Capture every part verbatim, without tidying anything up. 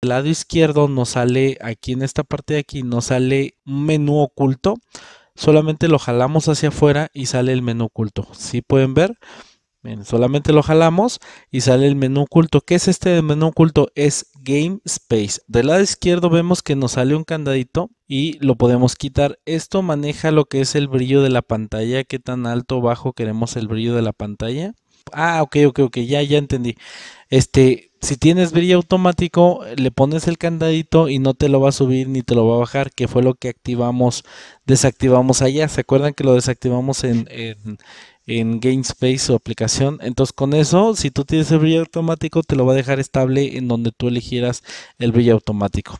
Del lado izquierdo nos sale, aquí en esta parte de aquí, nos sale un menú oculto. Solamente lo jalamos hacia afuera y sale el menú oculto. ¿Sí pueden ver? Bien, solamente lo jalamos y sale el menú oculto. ¿Qué es este menú oculto? Es Game Space. Del lado izquierdo vemos que nos sale un candadito y lo podemos quitar. Esto maneja lo que es el brillo de la pantalla. ¿Qué tan alto o bajo queremos el brillo de la pantalla? Ah, ok, ok, ok, ya, ya entendí. Este, si tienes brillo automático, le pones el candadito y no te lo va a subir ni te lo va a bajar, que fue lo que activamos, desactivamos allá. ¿Se acuerdan que lo desactivamos en, en, en Game Space o aplicación? Entonces con eso, si tú tienes el brillo automático, te lo va a dejar estable en donde tú eligieras el brillo automático.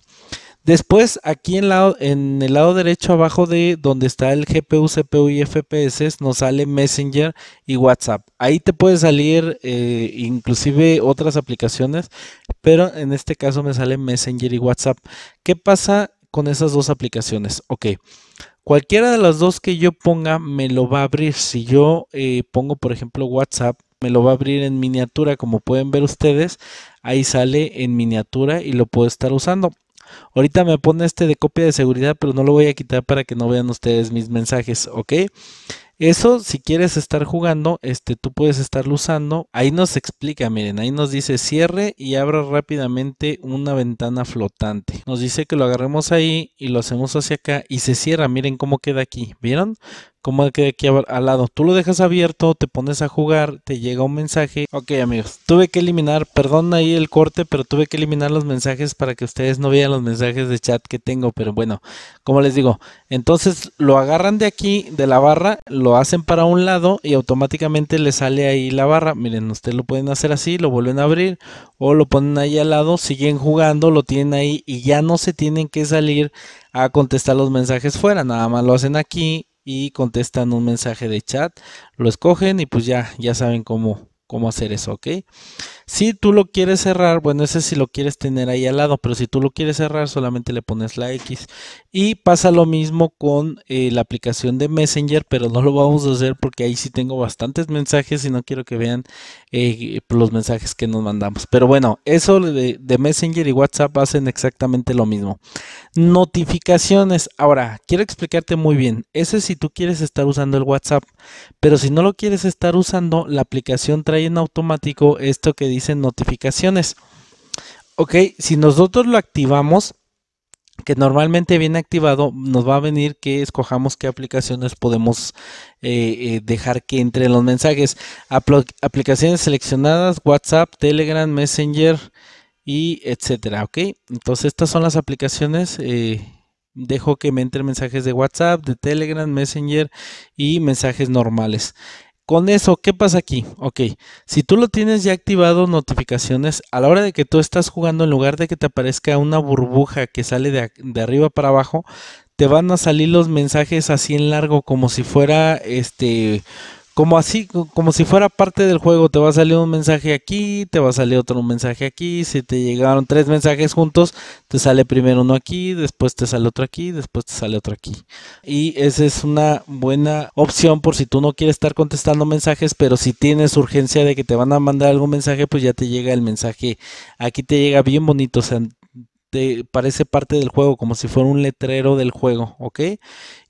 Después, aquí en, la, en el lado derecho abajo de donde está el G P U, C P U y F P S, nos sale Messenger y WhatsApp. Ahí te puede salir eh, inclusive otras aplicaciones, pero en este caso me sale Messenger y WhatsApp. ¿Qué pasa con esas dos aplicaciones? Ok, cualquiera de las dos que yo ponga me lo va a abrir. Si yo eh, pongo, por ejemplo, WhatsApp, me lo va a abrir en miniatura, como pueden ver ustedes. Ahí sale en miniatura y lo puedo estar usando. Ahorita me pone este de copia de seguridad, pero no lo voy a quitar para que no vean ustedes mis mensajes, ¿ok? Eso, si quieres estar jugando, este, tú puedes estarlo usando. Ahí nos explica, miren, ahí nos dice cierre y abra rápidamente una ventana flotante. Nos dice que lo agarremos ahí y lo hacemos hacia acá y se cierra. Miren cómo queda aquí, ¿vieron? Cómo queda aquí al lado. Tú lo dejas abierto, te pones a jugar, te llega un mensaje. Ok, amigos, tuve que eliminar, perdón ahí el corte, pero tuve que eliminar los mensajes para que ustedes no vean los mensajes de chat que tengo. Pero bueno, como les digo, entonces lo agarran de aquí, de la barra, lo Lo hacen para un lado y automáticamente le sale ahí la barra. Miren, ustedes lo pueden hacer así, lo vuelven a abrir o lo ponen ahí al lado, siguen jugando, lo tienen ahí y ya no se tienen que salir a contestar los mensajes fuera. Nada más lo hacen aquí y contestan un mensaje de chat, lo escogen y pues ya, ya saben cómo, cómo hacer eso, ¿ok? Si tú lo quieres cerrar, bueno, ese sí lo quieres tener ahí al lado, pero si tú lo quieres cerrar, solamente le pones la X. Y pasa lo mismo con eh, la aplicación de Messenger, pero no lo vamos a hacer porque ahí sí tengo bastantes mensajes y no quiero que vean eh, los mensajes que nos mandamos. Pero bueno, eso de, de Messenger y WhatsApp hacen exactamente lo mismo. Notificaciones. Ahora, quiero explicarte muy bien. Ese si tú quieres estar usando el WhatsApp, pero si no lo quieres estar usando, la aplicación trae en automático esto que dice dicen notificaciones. Ok, si nosotros lo activamos, que normalmente viene activado, nos va a venir que escojamos qué aplicaciones podemos eh, eh, dejar que entren los mensajes. Apl- aplicaciones seleccionadas: WhatsApp, Telegram, Messenger y etcétera. Ok, entonces estas son las aplicaciones. eh, dejo que me entren mensajes de WhatsApp, de Telegram, Messenger y mensajes normales. Con eso, ¿qué pasa aquí? Ok, si tú lo tienes ya activado, notificaciones, a la hora de que tú estás jugando, en lugar de que te aparezca una burbuja que sale de, de arriba para abajo, te van a salir los mensajes así en largo, como si fuera, este, como así, como si fuera parte del juego. Te va a salir un mensaje aquí, te va a salir otro mensaje aquí. Si te llegaron tres mensajes juntos, te sale primero uno aquí, después te sale otro aquí, después te sale otro aquí. Y esa es una buena opción por si tú no quieres estar contestando mensajes, pero si tienes urgencia de que te van a mandar algún mensaje, pues ya te llega el mensaje. Aquí te llega bien bonito, o sea, te parece parte del juego, como si fuera un letrero del juego, ¿ok?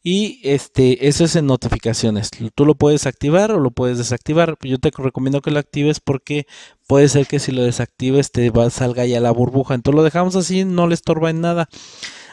Y este, eso es en notificaciones. Tú lo puedes activar o lo puedes desactivar. Yo te recomiendo que lo actives porque puede ser que si lo desactives te va, salga ya la burbuja. Entonces lo dejamos así, no le estorba en nada.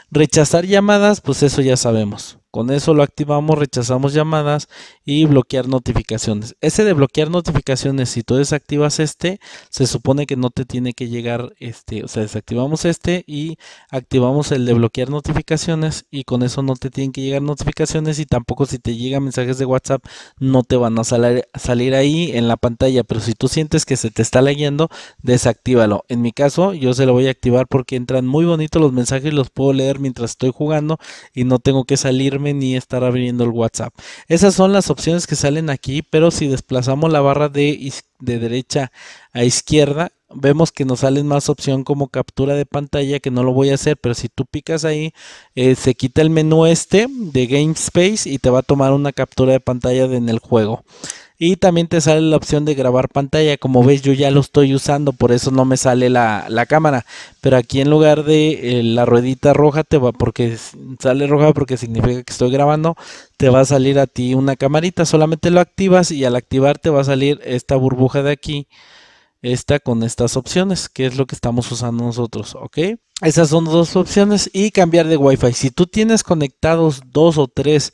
Rechazar llamadas, pues eso ya sabemos. Con eso lo activamos, rechazamos llamadas y bloquear notificaciones. Ese de bloquear notificaciones, si tú desactivas este, se supone que no te tiene que llegar este. O sea, desactivamos este y activamos el de bloquear notificaciones y con eso no te tienen que llegar notificaciones y tampoco si te llegan mensajes de WhatsApp no te van a salir, salir ahí en la pantalla. Pero si tú sientes que se te está leyendo, desactívalo. En mi caso, yo se lo voy a activar porque entran muy bonitos los mensajes y los puedo leer mientras estoy jugando y no tengo que salirme ni estar abriendo el WhatsApp. Esas son las opciones que salen aquí, pero si desplazamos la barra de, de derecha a izquierda, vemos que nos salen más opción como captura de pantalla, que no lo voy a hacer, pero si tú picas ahí, eh, se quita el menú este de Game Space y te va a tomar una captura de pantalla de en el juego. Y también te sale la opción de grabar pantalla. Como ves, yo ya lo estoy usando, por eso no me sale la, la cámara. Pero aquí en lugar de eh, la ruedita roja, te va, porque sale roja porque significa que estoy grabando, te va a salir a ti una camarita. Solamente lo activas y al activar te va a salir esta burbuja de aquí. Esta con estas opciones, que es lo que estamos usando nosotros, ¿ok? Esas son dos opciones. Y cambiar de Wi-Fi. Si tú tienes conectados dos o tres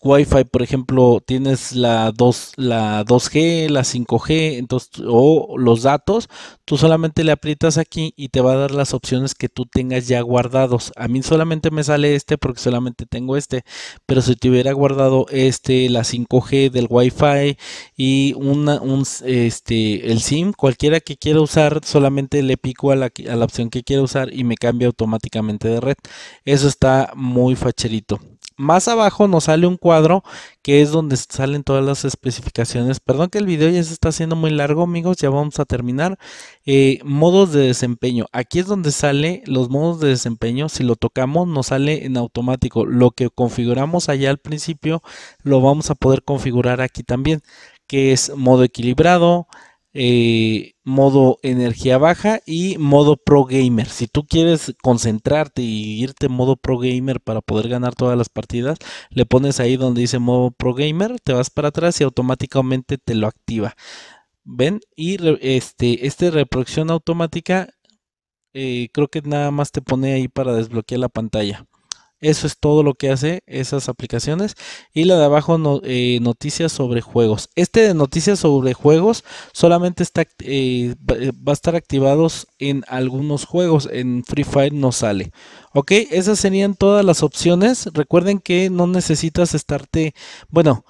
Wi-Fi, por ejemplo, tienes la, dos, la dos G, la cinco G, entonces, o los datos, tú solamente le aprietas aquí y te va a dar las opciones que tú tengas ya guardados. A mí solamente me sale este porque solamente tengo este, pero si te hubiera guardado este, la cinco G del Wi-Fi y una, un, este, el SIM, cualquiera que quiera usar, solamente le pico a la, a la opción que quiera usar y me cambia automáticamente de red. Eso está muy facherito. Más abajo nos sale un cuadro que es donde salen todas las especificaciones. Perdón que el video ya se está haciendo muy largo, amigos, ya vamos a terminar. Eh, modos de desempeño. Aquí es donde sale los modos de desempeño. Si lo tocamos nos sale en automático. Lo que configuramos allá al principio lo vamos a poder configurar aquí también, que es modo equilibrado, Eh, modo energía baja y modo pro gamer. Si tú quieres concentrarte y irte en modo pro gamer para poder ganar todas las partidas, le pones ahí donde dice modo pro gamer, te vas para atrás y automáticamente te lo activa. ¿Ven? Y re, este, este reproducción automática, eh, creo que nada más te pone ahí para desbloquear la pantalla. Eso es todo lo que hace esas aplicaciones. Y la de abajo, no, eh, noticias sobre juegos. Este de noticias sobre juegos solamente está, eh, va a estar activados en algunos juegos. En Free Fire no sale. Ok, esas serían todas las opciones. Recuerden que no necesitas estarte... Bueno,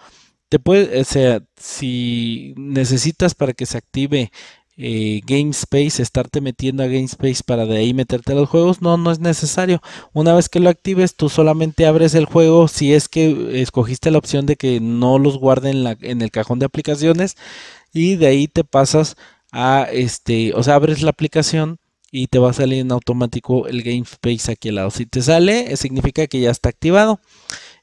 te puede, o sea, si necesitas para que se active... Eh, Game Space, estarte metiendo a Game Space para de ahí meterte a los juegos, no, no es necesario. Una vez que lo actives, tú solamente abres el juego. Si es que escogiste la opción de que no los guarde en, la, en el cajón de aplicaciones, y de ahí te pasas a este, o sea, abres la aplicación y te va a salir en automático el Game Space aquí al lado. Si te sale, significa que ya está activado.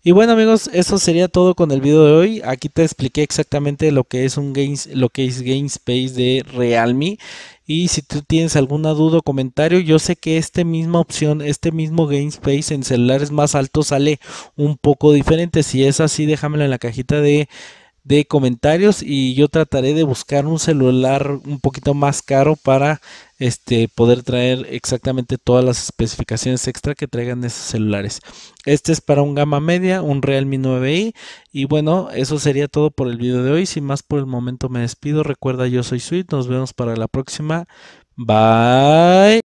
Y bueno, amigos, eso sería todo con el video de hoy. Aquí te expliqué exactamente lo que es un game, lo que es Game Space de Realme. Y si tú tienes alguna duda o comentario, yo sé que esta misma opción, este mismo Game Space en celulares más altos sale un poco diferente. Si es así, déjamelo en la cajita de, de comentarios y yo trataré de buscar un celular un poquito más caro para este poder traer exactamente todas las especificaciones extra que traigan esos celulares. Este es para un gama media, un Realme nueve i. Y bueno, eso sería todo por el video de hoy. Sin más por el momento me despido. Recuerda, yo soy Sweet, nos vemos para la próxima. Bye.